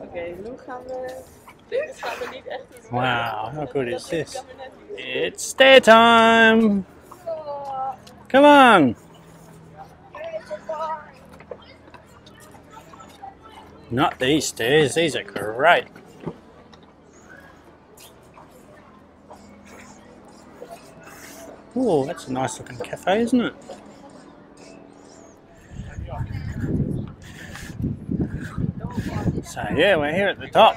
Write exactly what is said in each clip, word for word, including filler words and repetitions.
Okay, nu gaan we... Dit gaan we niet echt iets doen. Wow, how good is this? It's stay time! Come on! Not these stairs, these are great. Oh, that's a nice looking cafe, isn't it? So yeah, we're here at the top.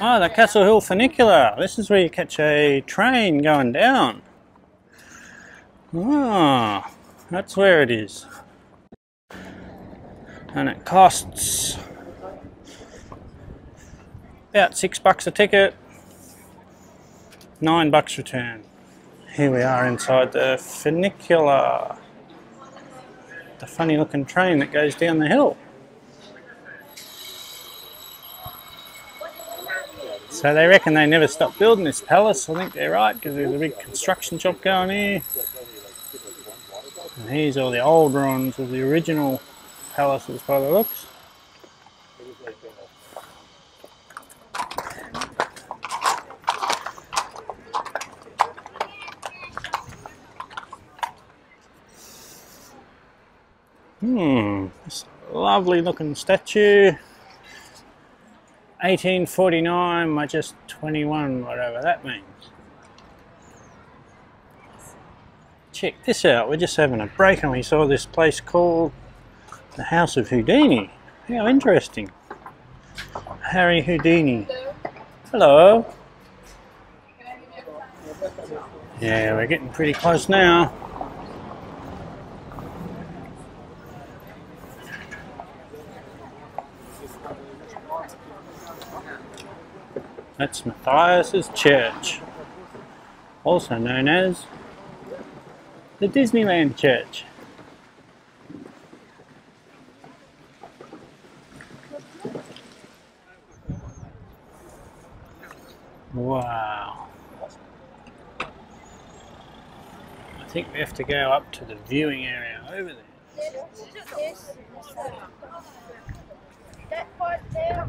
Oh, the Castle Hill Funicular. This is where you catch a train going down. Ah, oh, that's where it is. And it costs about six bucks a ticket, nine bucks return. Here we are inside the funicular, the funny looking train that goes down the hill. So they reckon they never stopped building this palace. I think they're right, because there's a big construction job going here. And here's all the old ruins of the original palaces by the looks. Hmm, this lovely looking statue. eighteen forty-nine by just twenty-one, whatever that means. Check this out, we're just having a break and we saw this place called the House of Houdini. How interesting. Harry Houdini. Hello. Hello. Yeah, we're getting pretty close now. That's Matthias Church, also known as the Disneyland Church. Wow. I think we have to go up to the viewing area over there. That part there.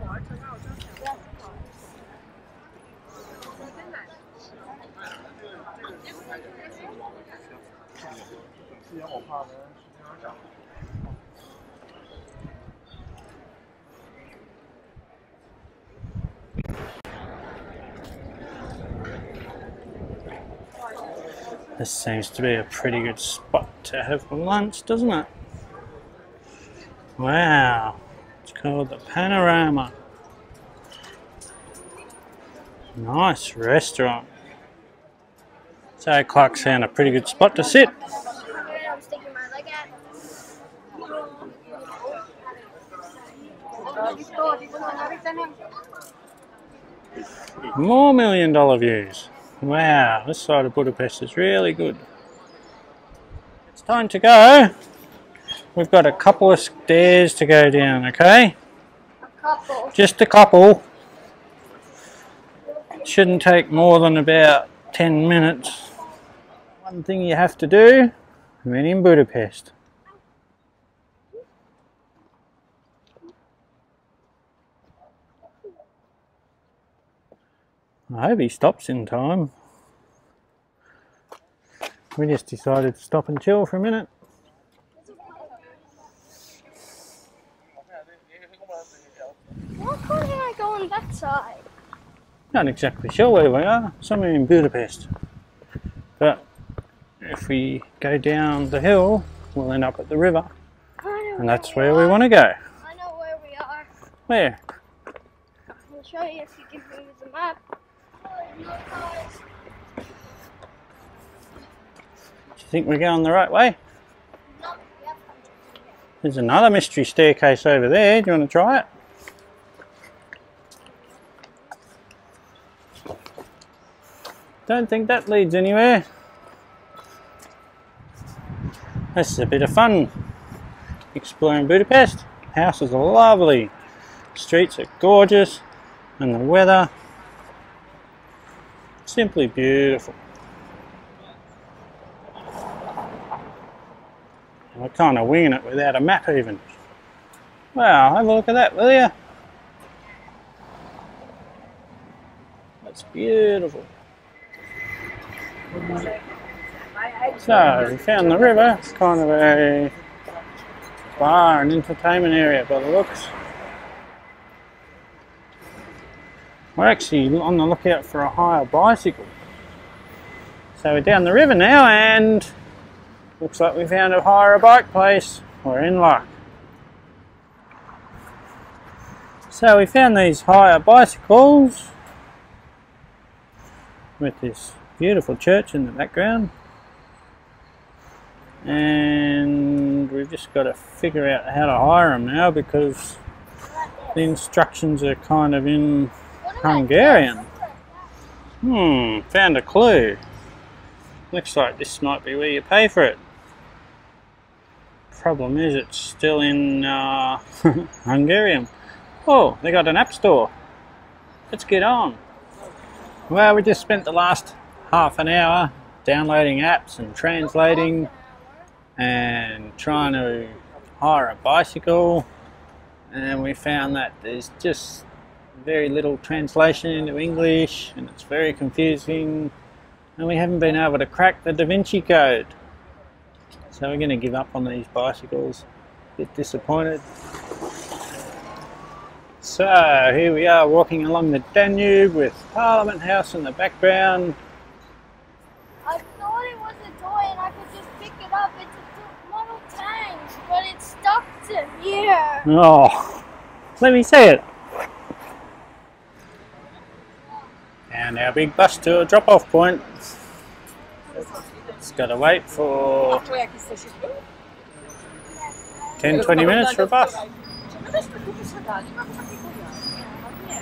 This seems to be a pretty good spot to have lunch, doesn't it? Wow, it's called the Panorama. Nice restaurant. So Clark found a pretty good spot to sit. More million dollar views. Wow, this side of Budapest is really good. It's time to go. We've got a couple of stairs to go down, okay? A couple. Just a couple. It shouldn't take more than about ten minutes. One thing you have to do when in Budapest. I hope he stops in time. We just decided to stop and chill for a minute. Why can't I go on that side? Not exactly sure where we are, somewhere in Budapest. But if we go down the hill, we'll end up at the river. And that's where we want to go. I know where we are. Where? I'll show you if you give me the map. Do you think we're going the right way? There's another mystery staircase over there. Do you want to try it? Don't think that leads anywhere. This is a bit of fun. Exploring Budapest. Houses are lovely. Streets are gorgeous. And the weather, simply beautiful. We're kind of winging it without a map even. Wow, have a look at that, will you? It's beautiful. So, we found the river. It's kind of a bar and entertainment area by the looks. We're actually on the lookout for a hire bicycle. So we're down the river now and looks like we found a hire a bike place. We're in luck. So we found these hire bicycles with this beautiful church in the background, and we've just got to figure out how to hire them now because the instructions are kind of in Hungarian. Hmm, found a clue. Looks like this might be where you pay for it. Problem is it's still in uh, Hungarian. Oh, they got an app store. Let's get on. Well, we just spent the last half an hour downloading apps and translating and trying to hire a bicycle, and we found that there's just very little translation into English and it's very confusing, and we haven't been able to crack the Da Vinci Code. So we're going to give up on these bicycles. A bit disappointed. So here we are walking along the Danube with Parliament House in the background. I thought it was a toy and I could just pick it up. It's a model tank, but it's stuck to here. Oh, let me see it. And our big bus to a drop-off point. It's got to wait for ten to twenty minutes for a bus.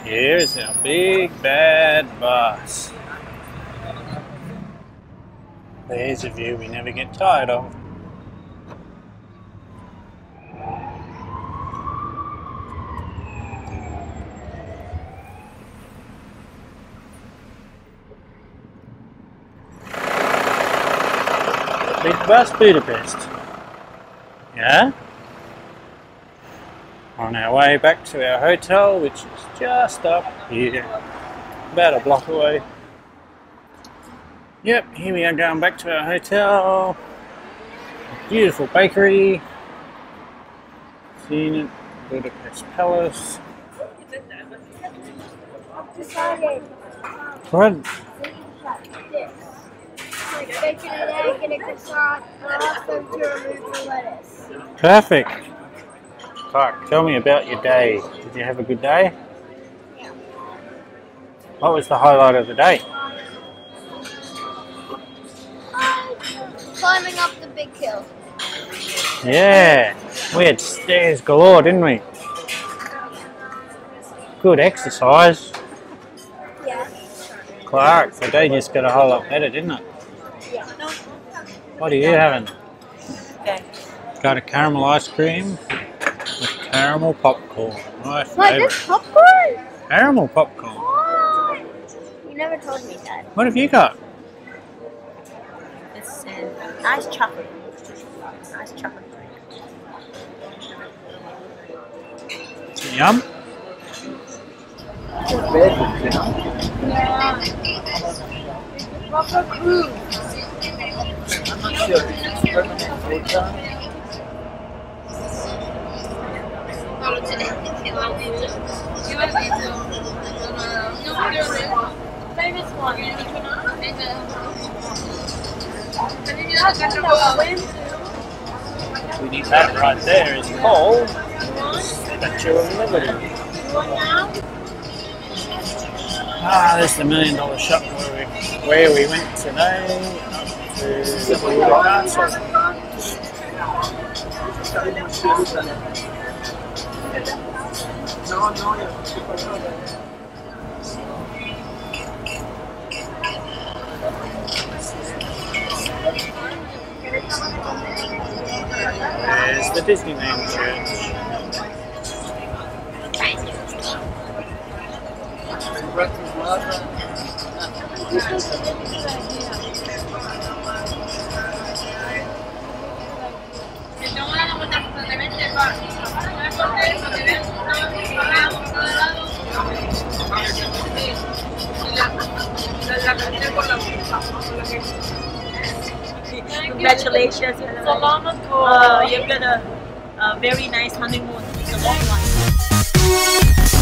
Here's our big bad bus. There's a view we never get tired of. Big bus Budapest. Yeah? On our way back to our hotel, which is just up here, about a block away. Yep, here we are going back to our hotel. Beautiful bakery. Seen it, Budapest Palace. What? Bacon and egg and a croissant, and I asked them to remove the lettuce. Perfect. Fuck, tell me about your day. Did you have a good day? Yeah. What was the highlight of the day? Uh, climbing up the big hill. Yeah. We had stairs galore, didn't we? Good exercise. Yeah. Clark, the day just got a whole lot better, didn't it? What are you having? Got a caramel ice cream with caramel popcorn. My favourite. Like this popcorn? Caramel popcorn. What? You never told me that. What have you got? It's uh, nice chocolate. Nice chocolate. Is it yum? Yeah. We need that right there is called Statue of Liberty. Ah, there's the million dollar shop where we, where we went today. There's the Disneyland Church. Thank you. congratulations. It's a long ago. Uh, you've got a, a very nice honeymoon. It's a long one.